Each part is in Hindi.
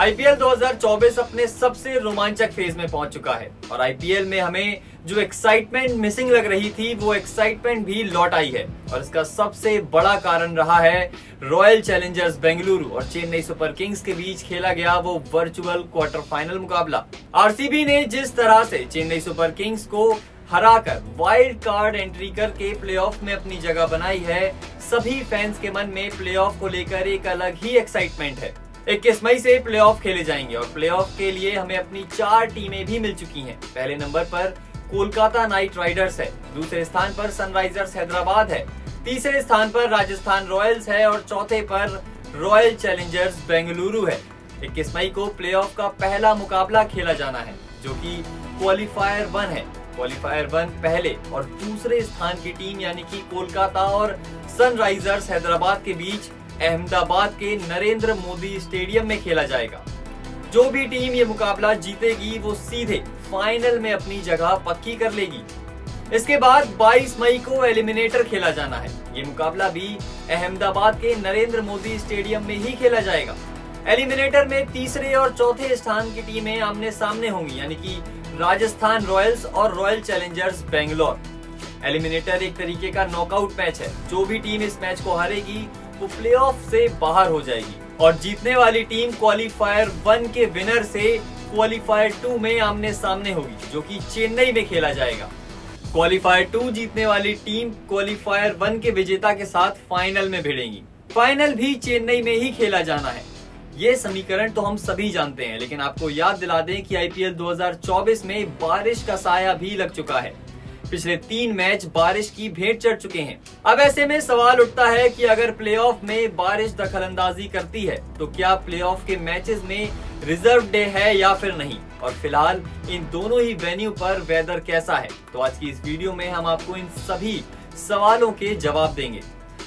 आईपीएल 2024 अपने सबसे रोमांचक फेज में पहुंच चुका है और आईपीएल में हमें जो एक्साइटमेंट मिसिंग लग रही थी वो एक्साइटमेंट भी लौट आई है और इसका सबसे बड़ा कारण रहा है रॉयल चैलेंजर्स बेंगलुरु और चेन्नई सुपर किंग्स के बीच खेला गया वो वर्चुअल क्वार्टर फाइनल मुकाबला। आरसीबी ने जिस तरह से चेन्नई सुपर किंग्स को हराकर वाइल्ड कार्ड एंट्री करके प्लेऑफ में अपनी जगह बनाई है, सभी फैंस के मन में प्लेऑफ को लेकर एक अलग ही एक्साइटमेंट है। 21 मई से प्लेऑफ खेले जाएंगे और प्लेऑफ के लिए हमें अपनी 4 टीमें भी मिल चुकी हैं। पहले नंबर पर कोलकाता नाइट राइडर्स है, दूसरे स्थान पर सनराइजर्स हैदराबाद है, तीसरे स्थान पर राजस्थान रॉयल्स है और चौथे पर रॉयल चैलेंजर्स बेंगलुरु है। 21 मई को प्लेऑफ का पहला मुकाबला खेला जाना है जो कि क्वालिफायर 1 है। क्वालिफायर 1 पहले और दूसरे स्थान की टीम यानी कि कोलकाता और सनराइजर्स हैदराबाद के बीच अहमदाबाद के नरेंद्र मोदी स्टेडियम में खेला जाएगा। जो भी टीम ये मुकाबला जीतेगी वो सीधे फाइनल में अपनी जगह पक्की कर लेगी। इसके बाद 22 मई को एलिमिनेटर खेला जाना है। ये मुकाबला भी अहमदाबाद के नरेंद्र मोदी स्टेडियम में ही खेला जाएगा। एलिमिनेटर में तीसरे और चौथे स्थान की टीमें आमने सामने होंगी यानी कि राजस्थान रॉयल्स और रॉयल चैलेंजर्स बेंगलोर। एलिमिनेटर एक तरीके का नॉकआउट मैच है, जो भी टीम इस मैच को हारेगी वो प्लेऑफ से बाहर हो जाएगी और जीतने वाली टीम क्वालिफायर 1 के विनर से क्वालिफायर 2 में आमने सामने होगी जो कि चेन्नई में खेला जाएगा। क्वालिफायर 2 जीतने वाली टीम क्वालिफायर 1 के विजेता के साथ फाइनल में भिड़ेगी। फाइनल भी चेन्नई में ही खेला जाना है। ये समीकरण तो हम सभी जानते हैं, लेकिन आपको याद दिला दें कि आईपीएल 2024 में बारिश का साया भी लग चुका है। पिछले 3 मैच बारिश की भेंट चढ़ चुके हैं। अब ऐसे में सवाल उठता है कि अगर प्लेऑफ में बारिश दखलंदाजी करती है तो क्या प्लेऑफ के मैचेस में रिजर्व डे है या फिर नहीं, और फिलहाल इन दोनों ही वेन्यू पर वेदर कैसा है। तो आज की इस वीडियो में हम आपको इन सभी सवालों के जवाब देंगे।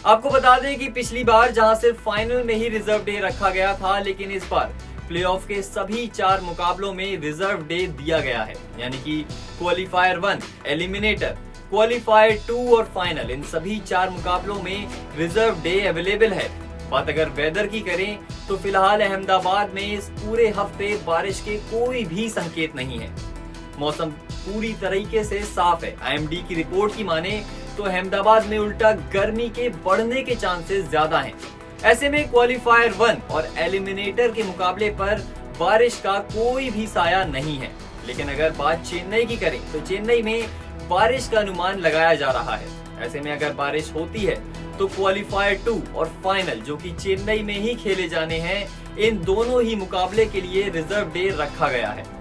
आपको बता दें कि पिछली बार जहां सिर्फ फाइनल में ही रिजर्व डे रखा गया था, लेकिन इस बार प्लेऑफ के सभी 4 मुकाबलों में रिजर्व डे दिया गया है यानी कि क्वालिफायर 1, एलिमिनेटर, क्वालिफायर 2 और फाइनल, इन सभी 4 मुकाबलों में रिजर्व डे अवेलेबल है। बात अगर वेदर की करें तो फिलहाल अहमदाबाद में इस पूरे हफ्ते बारिश के कोई भी संकेत नहीं है। मौसम पूरी तरीके से साफ है। IMD की रिपोर्ट की माने तो अहमदाबाद में उल्टा गर्मी के बढ़ने के चांसेस ज्यादा हैं। ऐसे में क्वालिफायर 1 और एलिमिनेटर के मुकाबले पर बारिश का कोई भी साया नहीं है। लेकिन अगर बात चेन्नई की करें तो चेन्नई में बारिश का अनुमान लगाया जा रहा है। ऐसे में अगर बारिश होती है तो क्वालिफायर 2 और फाइनल जो कि चेन्नई में ही खेले जाने हैं, इन दोनों ही मुकाबले के लिए रिजर्व डे रखा गया है।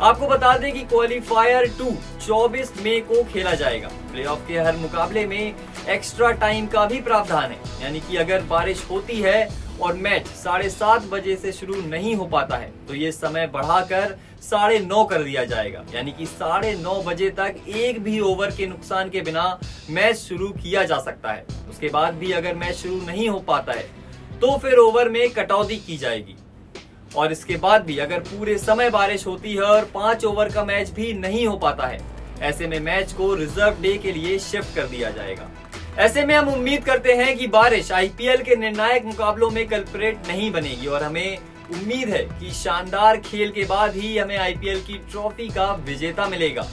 आपको बता दें कि क्वालिफायर 2 24 मई को खेला जाएगा। प्लेऑफ के हर मुकाबले में एक्स्ट्रा टाइम का भी प्रावधान है यानी कि अगर बारिश होती है और मैच 7:30 बजे से शुरू नहीं हो पाता है तो ये समय बढ़ाकर 9:30 कर दिया जाएगा यानी कि 9:30 बजे तक एक भी ओवर के नुकसान के बिना मैच शुरू किया जा सकता है। उसके बाद भी अगर मैच शुरू नहीं हो पाता है तो फिर ओवर में कटौती की जाएगी और इसके बाद भी अगर पूरे समय बारिश होती है और 5 ओवर का मैच भी नहीं हो पाता है, ऐसे में मैच को रिजर्व डे के लिए शिफ्ट कर दिया जाएगा। ऐसे में हम उम्मीद करते हैं कि बारिश आईपीएल के निर्णायक मुकाबलों में कल्प्रेट नहीं बनेगी और हमें उम्मीद है कि शानदार खेल के बाद ही हमें आईपीएल की ट्रॉफी का विजेता मिलेगा।